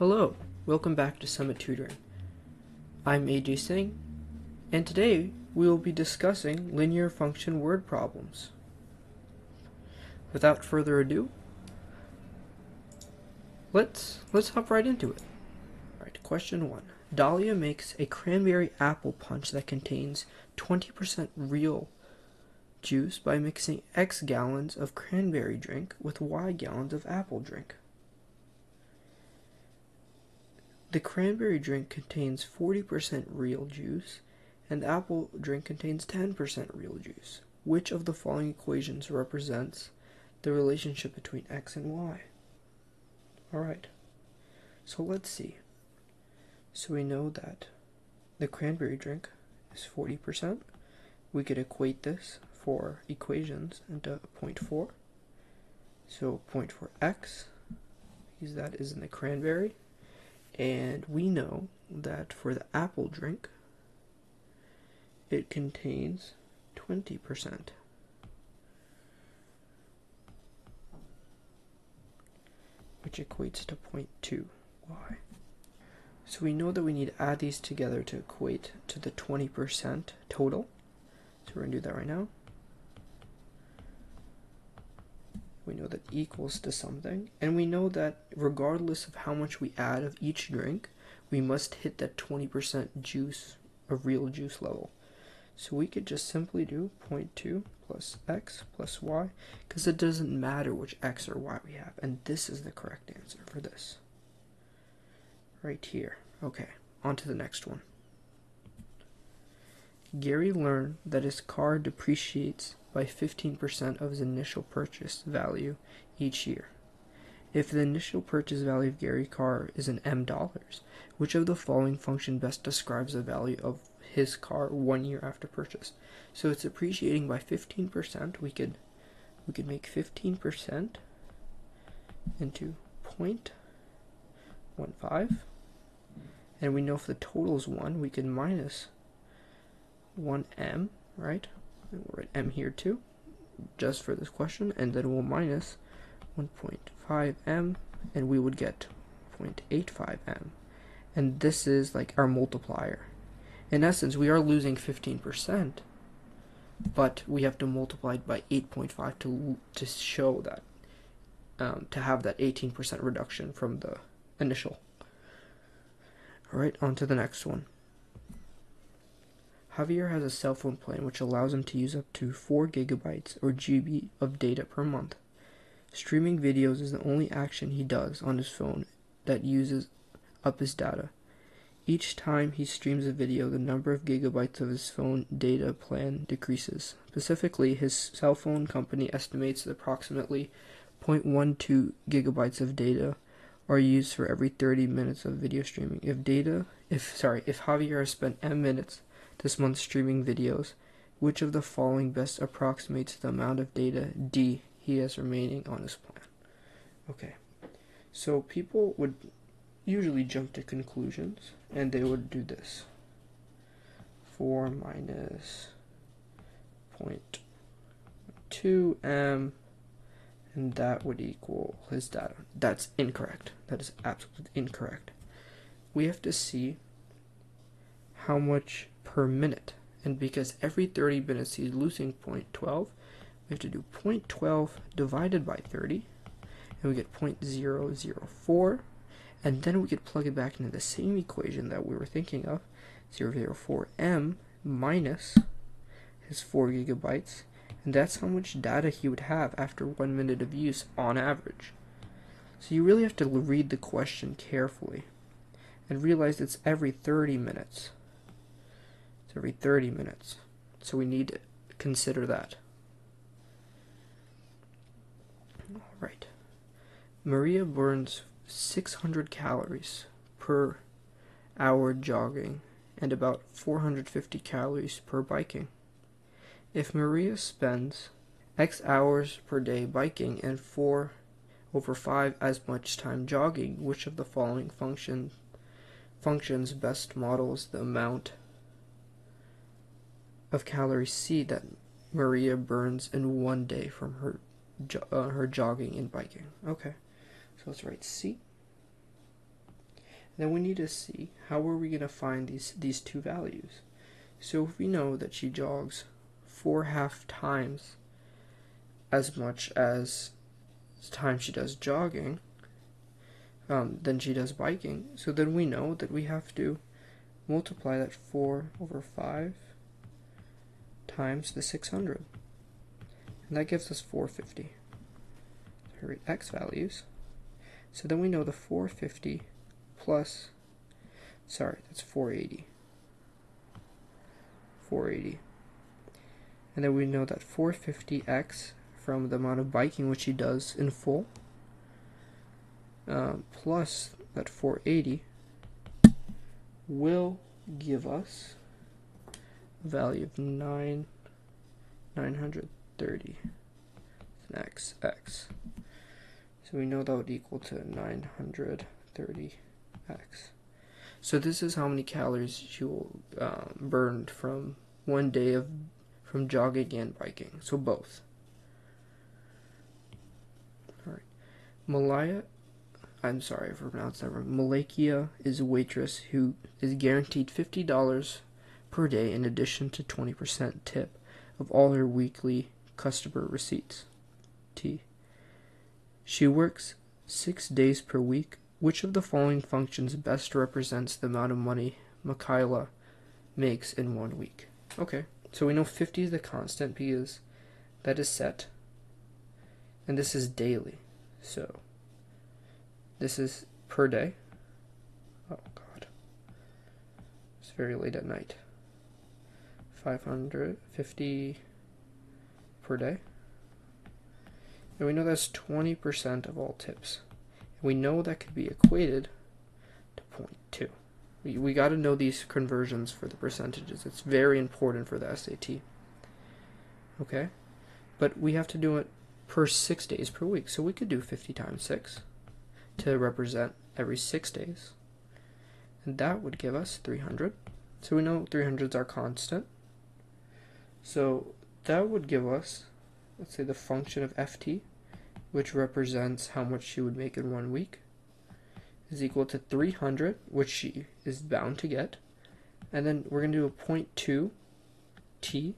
Hello, welcome back to Summit Tutoring. I'm AJ Singh, and today we will be discussing linear function word problems. Without further ado, let's hop right into it. Alright, question 1. Dahlia makes a cranberry apple punch that contains 20% real juice by mixing X gallons of cranberry drink with Y gallons of apple drink. The cranberry drink contains 40% real juice, and the apple drink contains 10% real juice. Which of the following equations represents the relationship between X and Y? Alright, so let's see. So we know that the cranberry drink is 40%. We could equate this for equations into 0.4. So 0.4x, because that is in the cranberry. And we know that for the apple drink, it contains 20%. Which equates to 0.2y. So we know that we need to add these together to equate to the 20% total. So we're going to do that right now. We know that equals to something, and we know that regardless of how much we add of each drink, we must hit that 20% juice, a real juice level. So we could just simply do 0.2 plus x plus y, because it doesn't matter which x or y we have, and this is the correct answer for this. Right here. Okay, on to the next one. Gary learned that his car depreciates by 15% of his initial purchase value each year. If the initial purchase value of Gary's car is in $M, which of the following function best describes the value of his car 1 year after purchase? So it's appreciating by 15%. We could make 15% into 0.15, and we know if the total is 1, we can minus 1m, right? And we'll write m here too, just for this question, and then we'll minus 1.5m, and we would get 0.85m. And this is like our multiplier. In essence, we are losing 15%, but we have to multiply it by 8.5 to show that, to have that 18% reduction from the initial. All right, on to the next one. Javier has a cell phone plan which allows him to use up to 4 gigabytes or GB of data per month. Streaming videos is the only action he does on his phone that uses up his data. Each time he streams a video, the number of gigabytes of his phone data plan decreases. Specifically, his cell phone company estimates that approximately 0.12 gigabytes of data are used for every 30 minutes of video streaming. If Javier has spent M minutes this month streaming videos, which of the following best approximates the amount of data D he has remaining on his plan? Okay, so people would usually jump to conclusions, and they would do this. 4 minus 0.2m, and that would equal his data. That's incorrect. That is absolutely incorrect. We have to see how much per minute, and because every 30 minutes he's losing 0.12, we have to do 0.12 divided by 30, and we get 0.004, and then we could plug it back into the same equation that we were thinking of, 004m minus his 4 gigabytes, and that's how much data he would have after 1 minute of use on average. So you really have to read the question carefully and realize it's every 30 minutes. Every 30 minutes. So we need to consider that. Alright. Maria burns 600 calories per hour jogging and about 450 calories per biking. If Maria spends X hours per day biking and 4/5 as much time jogging, which of the following functions best models the amount of calorie C that Maria burns in 1 day from her jogging and biking? Okay, so let's write C Then we need to see how are we going to find these two values. So if we know that she jogs 4.5 times as much as time she does jogging, than she does biking, so then we know that we have to multiply that 4 over 5 times the 600, and that gives us 450. Her x values. So then we know the 450 plus, sorry, that's 480. 480. And then we know that 450x from the amount of biking which she does in full, plus that 480 will give us a value of 930. Next x. So we know that would equal to 930x. So this is how many calories she will burn from one day of from jogging and biking. So both. All right. Malakia, I'm sorry if I pronounced that wrong. Malakia is a waitress who is guaranteed $50 per day in addition to 20% tip of all her weekly customer receipts. T. She works 6 days per week. Which of the following functions best represents the amount of money Mikaela makes in 1 week? Okay, so we know 50 is the constant because that is set, and this is daily, so this is per day. Oh god, it's very late at night. 550 per day. And we know that's 20% of all tips. And we know that could be equated to 0.2. We got to know these conversions for the percentages. It's very important for the SAT. Okay? But we have to do it per 6 days per week. So we could do 50 times 6 to represent every 6 days. And that would give us 300. So we know 300s are constant. So that would give us, let's say, the function of ft, which represents how much she would make in 1 week, is equal to 300, which she is bound to get. And then we're going to do a 0.2 t,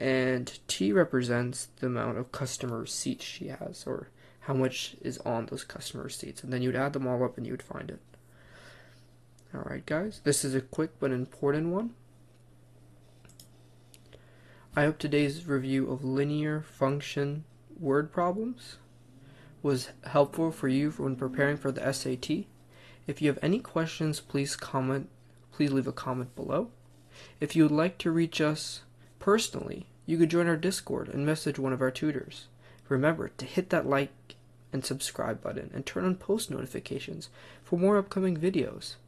and t represents the amount of customer receipts she has, or how much is on those customer receipts. And then you'd add them all up and you would find it. All right, guys, this is a quick but important one. I hope today's review of linear function word problems was helpful for you when preparing for the SAT. If you have any questions, please leave a comment below. If you would like to reach us personally, you could join our Discord and message one of our tutors. Remember to hit that like and subscribe button and turn on post notifications for more upcoming videos.